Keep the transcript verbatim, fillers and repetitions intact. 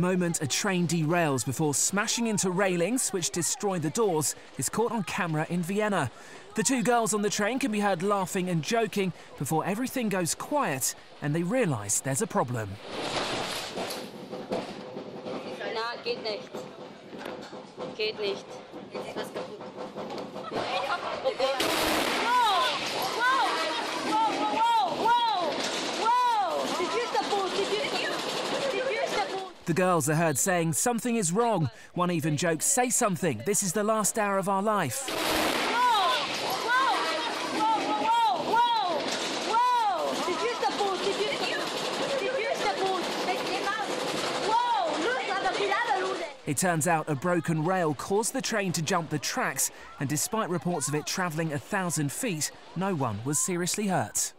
moment a train derails before smashing into railings, which destroy the doors, is caught on camera in Vienna. The two girls on the train can be heard laughing and joking before everything goes quiet and they realise there's a problem. Na, geht nicht. Geht nicht. The girls are heard saying something is wrong. One even jokes, "Say something, this is the last hour of our life." Whoa, whoa, whoa, whoa, whoa, whoa. Did you support? Did you, did you, did you support? Whoa, look. It turns out a broken rail caused the train to jump the tracks, and despite reports of it travelling a thousand feet, no one was seriously hurt.